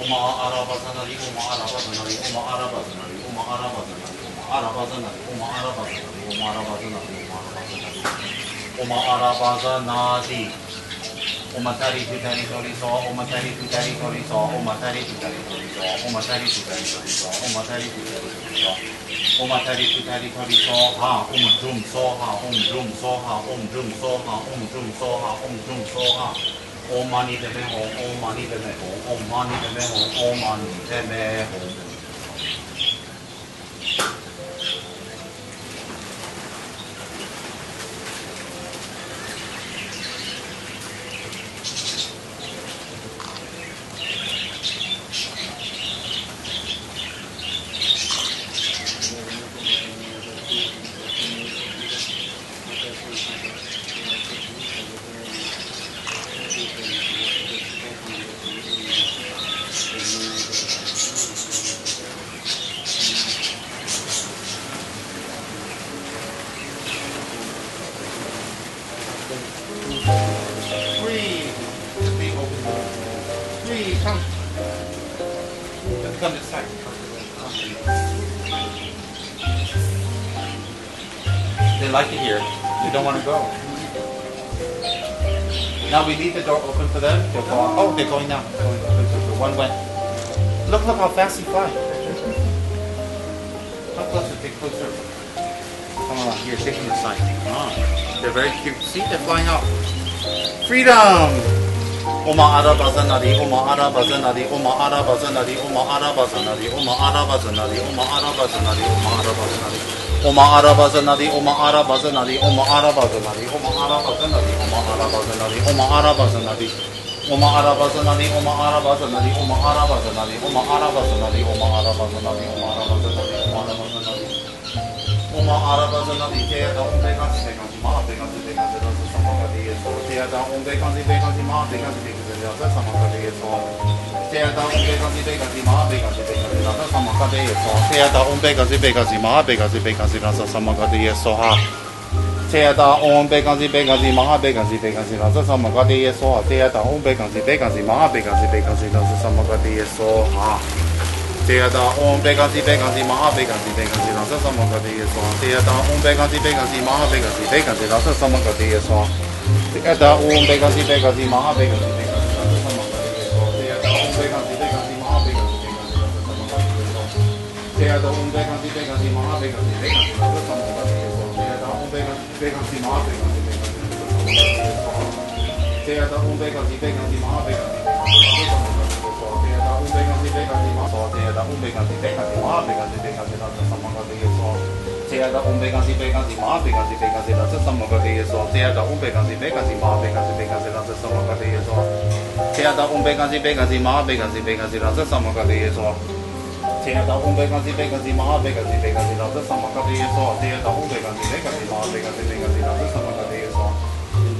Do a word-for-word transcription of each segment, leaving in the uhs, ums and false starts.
Oma Araba Zanadi, Oma Araba Zanadi, Oma Araba Zanadi, Oma Araba Zanadi, Oma Araba Zanadi. Oma arabası nadi, oma arabası nadi, oma arabası nadi, oma arabası nadi, oma arabası nadi, oma arabası nadi, oma arabası nadi, oma arabası nadi, oma arabası nadi, oma arabası nadi, oma arabası nadi, oma arabası nadi, oma arabası nadi, oma arabası nadi, teyada onde kansi tekansi maha tekansi tekansi tekansi samakadiye so, teyada onde kansi tekansi maha tekansi tekansi tekansi samakadiye so, teyada onde kansi tekansi maha tekansi tekansi tekansi samakadiye so, teyada onde kansi tekansi maha tekansi tekansi tekansi samakadiye so ha. 车达安北港是北港是马哈北港是北港是，那是什么个地耶说？车达安北港是北港是马哈北港是北港是，那是什么个地耶说？哈！车达安北港是北港是马哈北港是北港是，那是什么个地耶说？车达安北港是北港是马哈北港是北港是，那是什么个地耶说？车达安北港是北港是马哈北港是北港是，那是什么个地耶说？车达安北港是北港是马哈北港是北港是，那是什么个地耶说？车达安北港是北港是马哈北港是北港是，那是什么个地耶说？ 这样的红白干是白干是马哈白干是白干是，这样的红白干是白干是马哈白干是白干是，这样的红白干是白干是马哈白干是白干是，这样的什么个地耶说？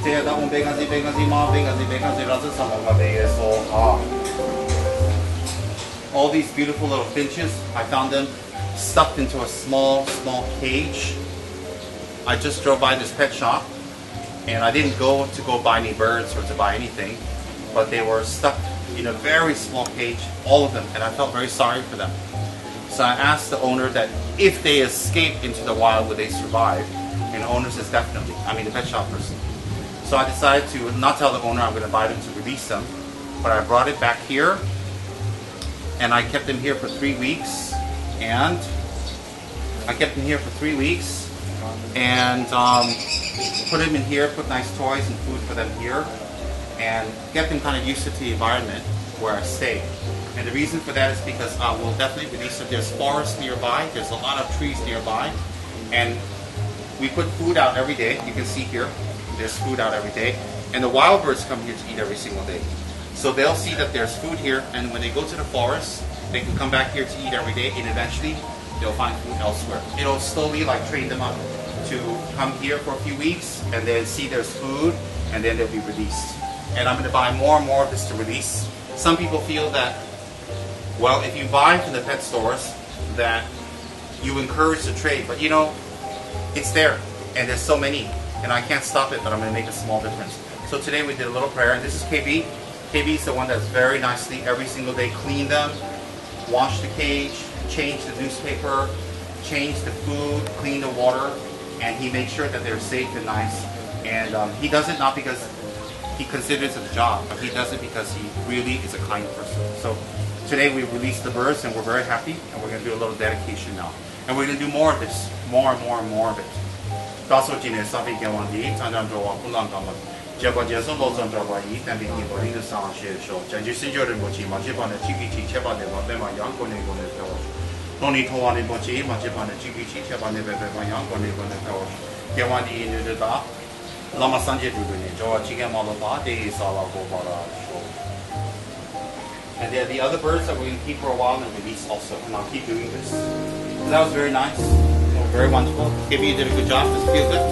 这样的红白干是白干是马哈白干是白干是，这样的什么个地耶说？这样的红白干是白干是马哈白干是白干是，这样的什么个地耶说？ All these beautiful little finches, I found them stuffed into a small, small cage. I just drove by this pet shop and I didn't go to go buy any birds or to buy anything, but they were stuffed in a very small cage, all of them, and I felt very sorry for them. So I asked the owner that if they escape into the wild, would they survive? And the owner says definitely, I mean the pet shop person. So I decided to not tell the owner I'm going to buy them to release them, but I brought it back here and I kept them here for three weeks and I kept them here for three weeks and um, put them in here, put nice toys and food for them here and get them kind of used to the environment where I stay. And the reason for that is because uh, we'll definitely release them. There's forests nearby, there's a lot of trees nearby, and we put food out every day. You can see here, there's food out every day. And the wild birds come here to eat every single day. So they'll see that there's food here, and when they go to the forest, they can come back here to eat every day, and eventually they'll find food elsewhere. It'll slowly like train them up to come here for a few weeks, and then see there's food, and then they'll be released. And I'm gonna buy more and more of this to release. Some people feel that, well, if you buy from the pet stores, that you encourage the trade, but you know, it's there, and there's so many, and I can't stop it, but I'm gonna make a small difference. So today we did a little prayer, and this is K B. K B is the one that's very nicely, every single day, clean them, wash the cage, change the newspaper, change the food, clean the water, and he makes sure that they're safe and nice. And um, he does it not because he considers it a job, but he does it because he really is a kind person. So today we released the birds and we're very happy, and we're going to do a little dedication now. And we're going to do more of this, more and more and more of it. Lama Sanjay Duguni, Joa Chicken Malapa, De Sala Gobara Show. And there are the other birds that we're going to keep for a while and release also. And I'll keep doing this. So that was very nice, very wonderful. Maybe you did a good job, does it feel good?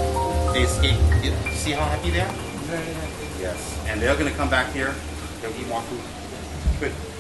They escaped. See how happy they are? Very happy. Yes. And they're going to come back here, they'll eat more food. Good.